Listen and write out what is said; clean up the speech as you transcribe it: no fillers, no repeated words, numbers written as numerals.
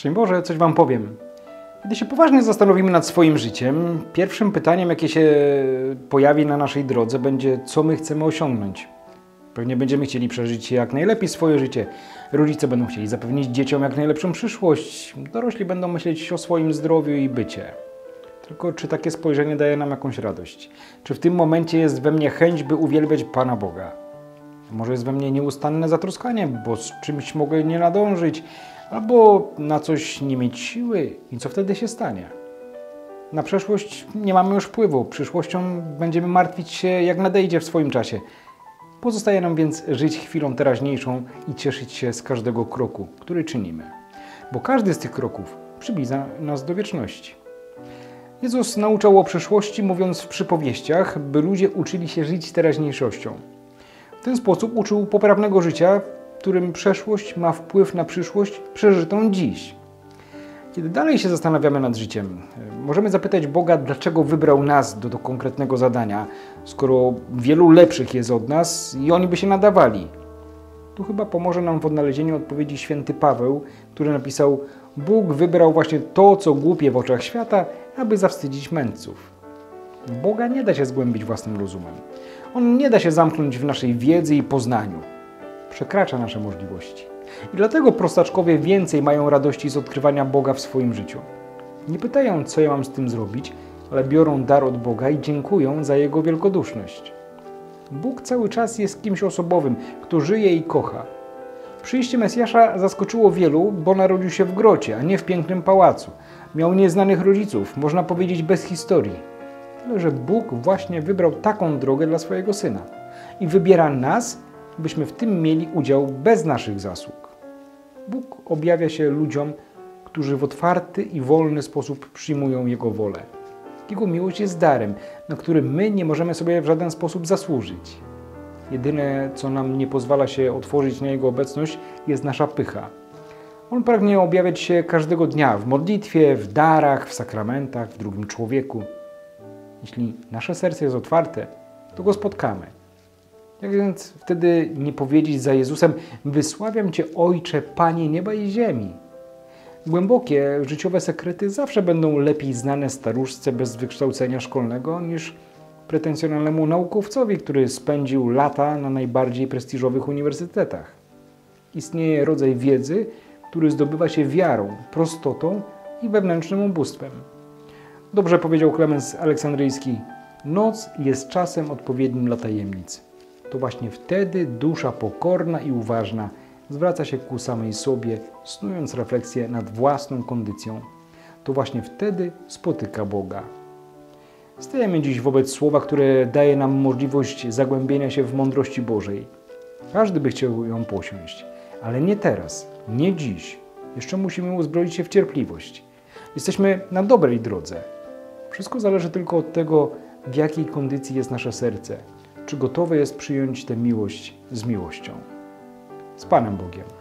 Szczęść Boże, coś Wam powiem. Kiedy się poważnie zastanowimy nad swoim życiem, pierwszym pytaniem, jakie się pojawi na naszej drodze, będzie, co my chcemy osiągnąć. Pewnie będziemy chcieli przeżyć jak najlepiej swoje życie. Rodzice będą chcieli zapewnić dzieciom jak najlepszą przyszłość. Dorośli będą myśleć o swoim zdrowiu i bycie. Tylko czy takie spojrzenie daje nam jakąś radość? Czy w tym momencie jest we mnie chęć, by uwielbiać Pana Boga? Może jest we mnie nieustanne zatroskanie, bo z czymś mogę nie nadążyć, albo na coś nie mieć siły. I co wtedy się stanie? Na przeszłość nie mamy już wpływu. Przyszłością będziemy martwić się, jak nadejdzie w swoim czasie. Pozostaje nam więc żyć chwilą teraźniejszą i cieszyć się z każdego kroku, który czynimy. Bo każdy z tych kroków przybliża nas do wieczności. Jezus nauczał o przyszłości, mówiąc w przypowieściach, by ludzie uczyli się żyć teraźniejszością. W ten sposób uczył poprawnego życia, w którym przeszłość ma wpływ na przyszłość przeżytą dziś. Kiedy dalej się zastanawiamy nad życiem, możemy zapytać Boga, dlaczego wybrał nas do konkretnego zadania, skoro wielu lepszych jest od nas i oni by się nadawali. Tu chyba pomoże nam w odnalezieniu odpowiedzi święty Paweł, który napisał: Bóg wybrał właśnie to, co głupie w oczach świata, aby zawstydzić mędrców. Boga nie da się zgłębić własnym rozumem. On nie da się zamknąć w naszej wiedzy i poznaniu. Przekracza nasze możliwości. I dlatego prostaczkowie więcej mają radości z odkrywania Boga w swoim życiu. Nie pytają, co ja mam z tym zrobić, ale biorą dar od Boga i dziękują za Jego wielkoduszność. Bóg cały czas jest kimś osobowym, kto żyje i kocha. Przyjście Mesjasza zaskoczyło wielu, bo narodził się w grocie, a nie w pięknym pałacu. Miał nieznanych rodziców, można powiedzieć bez historii. Tyle, że Bóg właśnie wybrał taką drogę dla swojego Syna. I wybiera nas, byśmy w tym mieli udział bez naszych zasług. Bóg objawia się ludziom, którzy w otwarty i wolny sposób przyjmują Jego wolę. Jego miłość jest darem, na który my nie możemy sobie w żaden sposób zasłużyć. Jedyne, co nam nie pozwala się otworzyć na Jego obecność, jest nasza pycha. On pragnie objawiać się każdego dnia w modlitwie, w darach, w sakramentach, w drugim człowieku. Jeśli nasze serce jest otwarte, to Go spotkamy. Jak więc wtedy nie powiedzieć za Jezusem: wysławiam Cię, Ojcze, Panie nieba i ziemi? Głębokie, życiowe sekrety zawsze będą lepiej znane staruszce bez wykształcenia szkolnego niż pretensjonalnemu naukowcowi, który spędził lata na najbardziej prestiżowych uniwersytetach. Istnieje rodzaj wiedzy, który zdobywa się wiarą, prostotą i wewnętrznym ubóstwem. Dobrze powiedział Klemens Aleksandryjski: noc jest czasem odpowiednim dla tajemnic. To właśnie wtedy dusza pokorna i uważna zwraca się ku samej sobie, snując refleksję nad własną kondycją. To właśnie wtedy spotyka Boga. Stajemy dziś wobec słowa, które daje nam możliwość zagłębienia się w mądrości Bożej. Każdy by chciał ją posiąść, ale nie teraz, nie dziś. Jeszcze musimy uzbroić się w cierpliwość. Jesteśmy na dobrej drodze. Wszystko zależy tylko od tego, w jakiej kondycji jest nasze serce. Czy gotowe jest przyjąć tę miłość z miłością. Z Panem Bogiem.